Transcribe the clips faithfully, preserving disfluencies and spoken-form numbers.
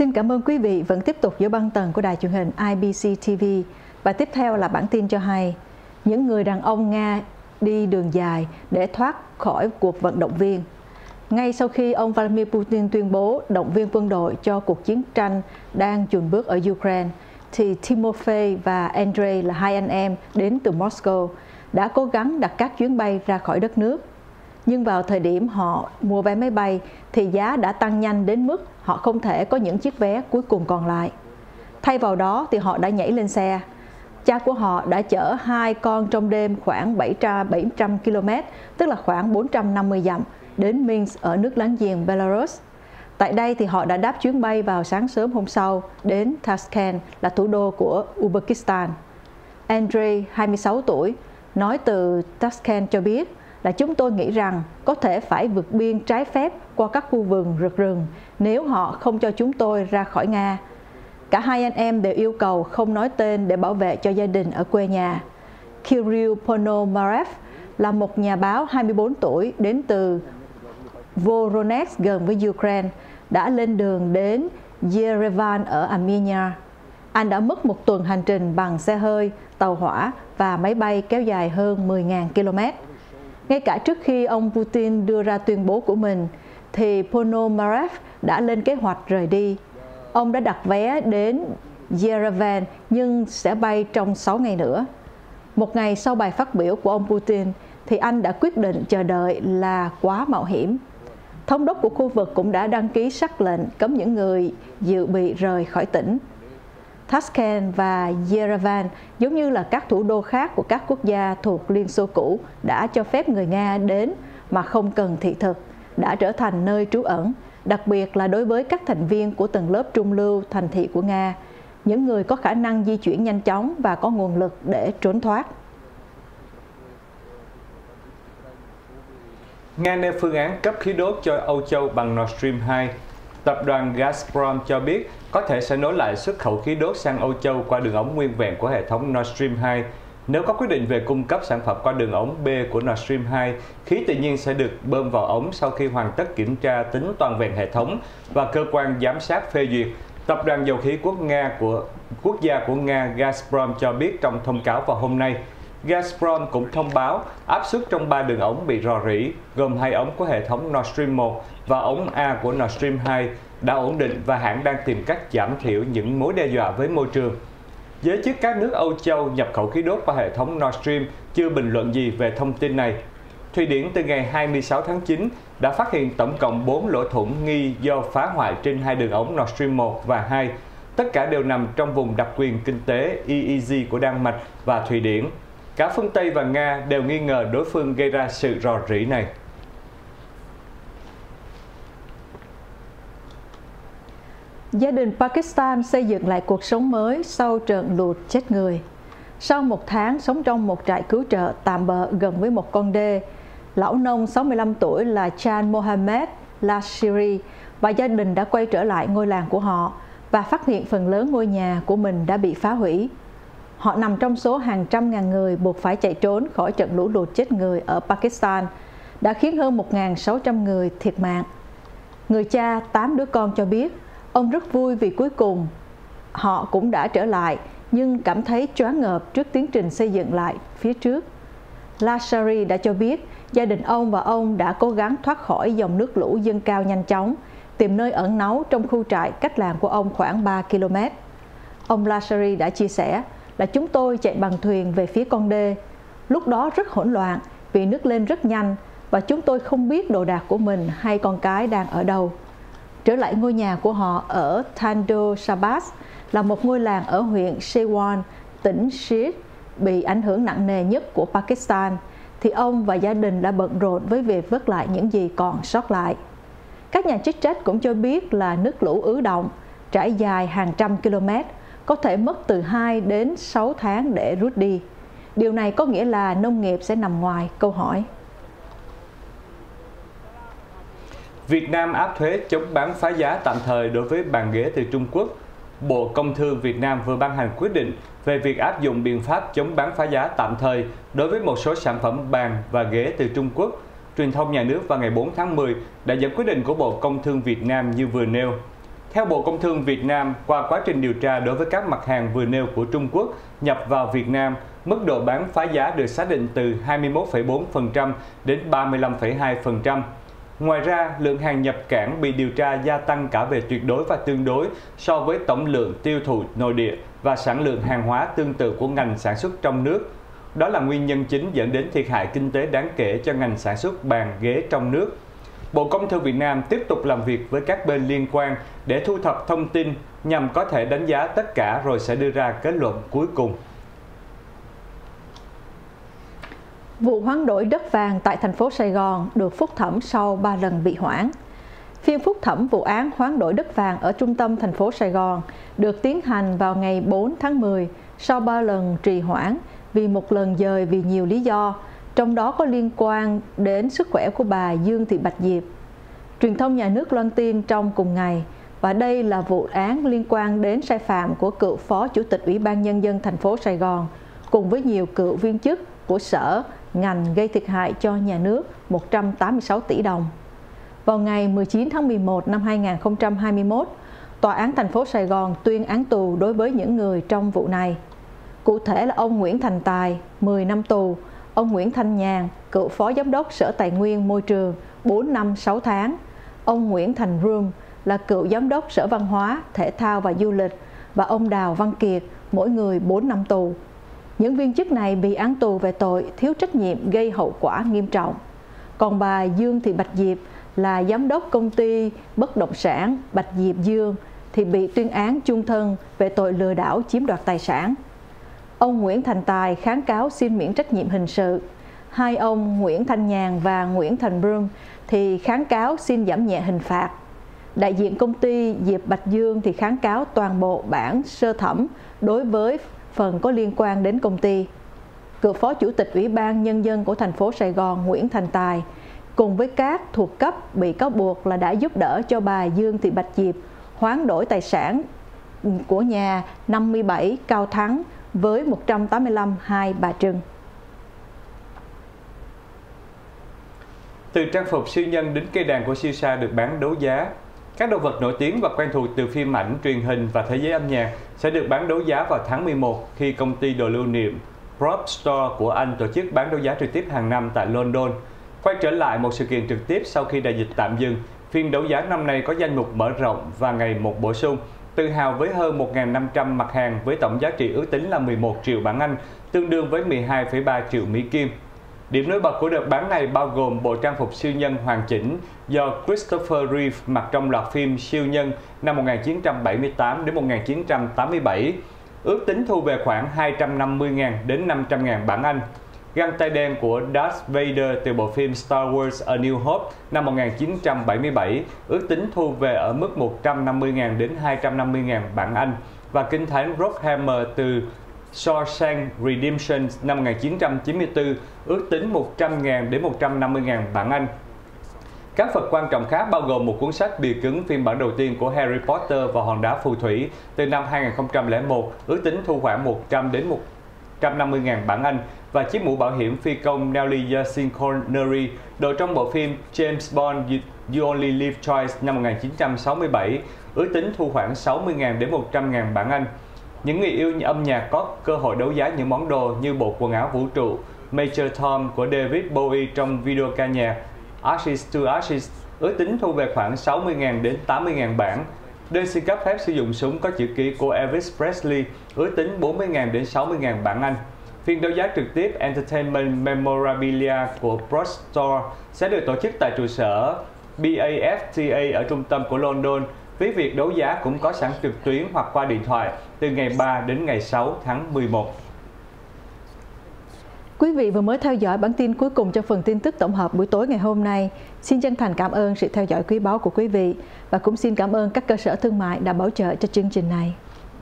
Xin cảm ơn quý vị vẫn tiếp tục giữa băng tầng của đài truyền hình I B C T V. Và tiếp theo là bản tin cho hay, những người đàn ông Nga đi đường dài để thoát khỏi cuộc vận động viên. Ngay sau khi ông Vladimir Putin tuyên bố động viên quân đội cho cuộc chiến tranh đang chùn bước ở Ukraine, thì Timofei và Andrei là hai anh em đến từ Moscow đã cố gắng đặt các chuyến bay ra khỏi đất nước. Nhưng vào thời điểm họ mua vé máy bay thì giá đã tăng nhanh đến mức họ không thể có những chiếc vé cuối cùng còn lại. Thay vào đó thì họ đã nhảy lên xe. Cha của họ đã chở hai con trong đêm khoảng bảy trăm ki lô mét, tức là khoảng bốn trăm năm mươi dặm, đến Minsk ở nước láng giềng Belarus. Tại đây thì họ đã đáp chuyến bay vào sáng sớm hôm sau đến Tashkent, là thủ đô của Uzbekistan. Andrei, hai mươi sáu tuổi, nói từ Tashkent cho biết là chúng tôi nghĩ rằng có thể phải vượt biên trái phép qua các khu vườn rực rừng nếu họ không cho chúng tôi ra khỏi Nga. Cả hai anh em đều yêu cầu không nói tên để bảo vệ cho gia đình ở quê nhà. Kirill Ponomarev là một nhà báo hai mươi bốn tuổi đến từ Voronezh gần với Ukraine, đã lên đường đến Yerevan ở Armenia. Anh đã mất một tuần hành trình bằng xe hơi, tàu hỏa và máy bay kéo dài hơn mười nghìn ki lô mét. Ngay cả trước khi ông Putin đưa ra tuyên bố của mình, thì Ponomarev đã lên kế hoạch rời đi. Ông đã đặt vé đến Yerevan nhưng sẽ bay trong sáu ngày nữa. Một ngày sau bài phát biểu của ông Putin thì anh đã quyết định chờ đợi là quá mạo hiểm. Thống đốc của khu vực cũng đã đăng ký sắc lệnh cấm những người dự bị rời khỏi tỉnh. Tashkent và Yerevan giống như là các thủ đô khác của các quốc gia thuộc Liên Xô cũ đã cho phép người Nga đến mà không cần thị thực, đã trở thành nơi trú ẩn, đặc biệt là đối với các thành viên của tầng lớp trung lưu thành thị của Nga, những người có khả năng di chuyển nhanh chóng và có nguồn lực để trốn thoát. Nga nêu phương án cấp khí đốt cho Âu Châu bằng Nord Stream hai. Tập đoàn Gazprom cho biết có thể sẽ nối lại xuất khẩu khí đốt sang Âu Châu qua đường ống nguyên vẹn của hệ thống Nord Stream hai. Nếu có quyết định về cung cấp sản phẩm qua đường ống B của Nord Stream hai, khí tự nhiên sẽ được bơm vào ống sau khi hoàn tất kiểm tra tính toàn vẹn hệ thống và cơ quan giám sát phê duyệt. Tập đoàn dầu khí quốc Nga của quốc gia của Nga Gazprom cho biết trong thông cáo vào hôm nay. Gazprom cũng thông báo áp suất trong ba đường ống bị rò rỉ, gồm hai ống của hệ thống Nord Stream một và ống A của Nord Stream hai đã ổn định và hãng đang tìm cách giảm thiểu những mối đe dọa với môi trường. Giới chức các nước Âu Châu nhập khẩu khí đốt qua hệ thống Nord Stream chưa bình luận gì về thông tin này. Thụy Điển từ ngày hai mươi sáu tháng chín đã phát hiện tổng cộng bốn lỗ thủng nghi do phá hoại trên hai đường ống Nord Stream một và hai. Tất cả đều nằm trong vùng đặc quyền kinh tế E E Z của Đan Mạch và Thụy Điển. Cả phương Tây và Nga đều nghi ngờ đối phương gây ra sự rò rỉ này. Gia đình Pakistan xây dựng lại cuộc sống mới sau trận lụt chết người. Sau một tháng sống trong một trại cứu trợ tạm bợ gần với một con đê, lão nông sáu mươi lăm tuổi là Chan Mohammad Lasiri và gia đình đã quay trở lại ngôi làng của họ và phát hiện phần lớn ngôi nhà của mình đã bị phá hủy. Họ nằm trong số hàng trăm ngàn người buộc phải chạy trốn khỏi trận lũ lụt chết người ở Pakistan, đã khiến hơn một nghìn sáu trăm người thiệt mạng. Người cha, tám đứa con cho biết, ông rất vui vì cuối cùng họ cũng đã trở lại, nhưng cảm thấy choáng ngợp trước tiến trình xây dựng lại phía trước. Lasari đã cho biết gia đình ông và ông đã cố gắng thoát khỏi dòng nước lũ dâng cao nhanh chóng, tìm nơi ẩn náu trong khu trại cách làng của ông khoảng ba ki lô mét. Ông Lasari đã chia sẻ là chúng tôi chạy bằng thuyền về phía con đê. Lúc đó rất hỗn loạn vì nước lên rất nhanh và chúng tôi không biết đồ đạc của mình hay con cái đang ở đâu. Trở lại ngôi nhà của họ ở Thando Sabah là một ngôi làng ở huyện Shewan, tỉnh Sindh bị ảnh hưởng nặng nề nhất của Pakistan, thì ông và gia đình đã bận rộn với việc vớt lại những gì còn sót lại. Các nhà chức trách cũng cho biết là nước lũ ứ động, trải dài hàng trăm km, có thể mất từ hai đến sáu tháng để rút đi. Điều này có nghĩa là nông nghiệp sẽ nằm ngoài câu hỏi. Việt Nam áp thuế chống bán phá giá tạm thời đối với bàn ghế từ Trung Quốc. Bộ Công Thương Việt Nam vừa ban hành quyết định về việc áp dụng biện pháp chống bán phá giá tạm thời đối với một số sản phẩm bàn và ghế từ Trung Quốc. Truyền thông nhà nước vào ngày bốn tháng mười đã dẫn quyết định của Bộ Công Thương Việt Nam như vừa nêu. Theo Bộ Công Thương Việt Nam, qua quá trình điều tra đối với các mặt hàng vừa nêu của Trung Quốc nhập vào Việt Nam, mức độ bán phá giá được xác định từ hai mươi mốt phẩy bốn phần trăm đến ba mươi lăm phẩy hai phần trăm. Ngoài ra, lượng hàng nhập cảng bị điều tra gia tăng cả về tuyệt đối và tương đối so với tổng lượng tiêu thụ nội địa và sản lượng hàng hóa tương tự của ngành sản xuất trong nước. Đó là nguyên nhân chính dẫn đến thiệt hại kinh tế đáng kể cho ngành sản xuất bàn ghế trong nước. Bộ Công Thương Việt Nam tiếp tục làm việc với các bên liên quan để thu thập thông tin nhằm có thể đánh giá tất cả rồi sẽ đưa ra kết luận cuối cùng. Vụ hoán đổi đất vàng tại thành phố Sài Gòn được phúc thẩm sau ba lần bị hoãn. Phiên phúc thẩm vụ án hoán đổi đất vàng ở trung tâm thành phố Sài Gòn được tiến hành vào ngày bốn tháng mười sau ba lần trì hoãn vì một lần dời vì nhiều lý do, trong đó có liên quan đến sức khỏe của bà Dương Thị Bạch Diệp. Truyền thông nhà nước loan tin trong cùng ngày, và đây là vụ án liên quan đến sai phạm của cựu Phó Chủ tịch Ủy ban Nhân dân thành phố Sài Gòn cùng với nhiều cựu viên chức của sở, ngành gây thiệt hại cho nhà nước một trăm tám mươi sáu tỷ đồng. Vào ngày mười chín tháng mười một năm hai nghìn không trăm hai mươi mốt, Tòa án thành phố Sài Gòn tuyên án tù đối với những người trong vụ này. Cụ thể là ông Nguyễn Thành Tài, mười năm tù, ông Nguyễn Thanh Nhàn, cựu Phó Giám đốc Sở Tài nguyên Môi trường, bốn năm sáu tháng, ông Nguyễn Thành Rương là cựu Giám đốc Sở Văn hóa, Thể thao và Du lịch và ông Đào Văn Kiệt, mỗi người bốn năm tù. Những viên chức này bị án tù về tội thiếu trách nhiệm gây hậu quả nghiêm trọng. Còn bà Dương Thị Bạch Diệp là giám đốc công ty bất động sản Bạch Diệp Dương thì bị tuyên án chung thân về tội lừa đảo chiếm đoạt tài sản. Ông Nguyễn Thành Tài kháng cáo xin miễn trách nhiệm hình sự. Hai ông Nguyễn Thanh Nhàn và Nguyễn Thành Rương thì kháng cáo xin giảm nhẹ hình phạt. Đại diện công ty Diệp Bạch Dương thì kháng cáo toàn bộ bản sơ thẩm đối với phần có liên quan đến công ty. Cựu Phó Chủ tịch Ủy ban Nhân dân của thành phố Sài Gòn Nguyễn Thành Tài cùng với các thuộc cấp bị cáo buộc là đã giúp đỡ cho bà Dương Thị Bạch Diệp hoán đổi tài sản của nhà năm mươi bảy Cao Thắng với một trăm tám mươi lăm Hai Bà Trưng. Từ trang phục siêu nhân đến cây đàn của siêu sa được bán đấu giá. Các đồ vật nổi tiếng và quen thuộc từ phim ảnh, truyền hình và thế giới âm nhạc sẽ được bán đấu giá vào tháng mười một khi công ty đồ lưu niệm Prop Store của Anh tổ chức bán đấu giá trực tiếp hàng năm tại London. Quay trở lại một sự kiện trực tiếp sau khi đại dịch tạm dừng, phiên đấu giá năm nay có danh mục mở rộng và ngày một bổ sung, tự hào với hơn một nghìn năm trăm mặt hàng với tổng giá trị ước tính là mười một triệu bảng Anh, tương đương với mười hai phẩy ba triệu Mỹ Kim. Điểm nổi bật của đợt bán này bao gồm bộ trang phục siêu nhân hoàn chỉnh do Christopher Reeve mặc trong loạt phim Siêu Nhân năm một nghìn chín trăm bảy mươi tám đến một nghìn chín trăm tám mươi bảy, ước tính thu về khoảng hai trăm năm mươi nghìn đến năm trăm nghìn bảng Anh. Găng tay đen của Darth Vader từ bộ phim Star Wars: A New Hope năm một nghìn chín trăm bảy mươi bảy, ước tính thu về ở mức một trăm năm mươi nghìn đến hai trăm năm mươi nghìn bảng Anh. Và kinh thánh Rockhammer từ Shawshank Redemption năm một nghìn chín trăm chín mươi tư, ước tính một trăm nghìn đến một trăm năm mươi nghìn bảng Anh. Các vật quan trọng khác bao gồm một cuốn sách bìa cứng phiên bản đầu tiên của Harry Potter và hòn đá phù thủy từ năm hai nghìn không trăm lẻ một, ước tính thu khoảng một trăm đến một trăm năm mươi nghìn bảng Anh, và chiếc mũ bảo hiểm phi công Sean Connery đội trong bộ phim James Bond You Only Live Twice năm một nghìn chín trăm sáu mươi bảy, ước tính thu khoảng sáu mươi nghìn đến một trăm nghìn bảng Anh. Những người yêu âm nhạc có cơ hội đấu giá những món đồ như bộ quần áo vũ trụ Major Tom của David Bowie trong video ca nhạc Ashes to Ashes, ước tính thu về khoảng sáu mươi nghìn đến tám mươi nghìn bảng. Đơn xin cấp phép sử dụng súng có chữ ký của Elvis Presley, ước tính bốn mươi nghìn đến sáu mươi nghìn bảng Anh. Phiên đấu giá trực tiếp Entertainment Memorabilia của Prop Store sẽ được tổ chức tại trụ sở bê a ép tê a ở trung tâm của London. Phí việc đấu giá cũng có sẵn trực tuyến hoặc qua điện thoại từ ngày ba đến ngày sáu tháng mười một. Quý vị vừa mới theo dõi bản tin cuối cùng cho phần tin tức tổng hợp buổi tối ngày hôm nay. Xin chân thành cảm ơn sự theo dõi quý báu của quý vị và cũng xin cảm ơn các cơ sở thương mại đã bảo trợ cho chương trình này.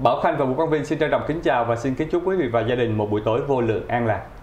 Bảo Khanh và Vũ Quang Vinh xin trân trọng kính chào và xin kính chúc quý vị và gia đình một buổi tối vô lượng an lạc.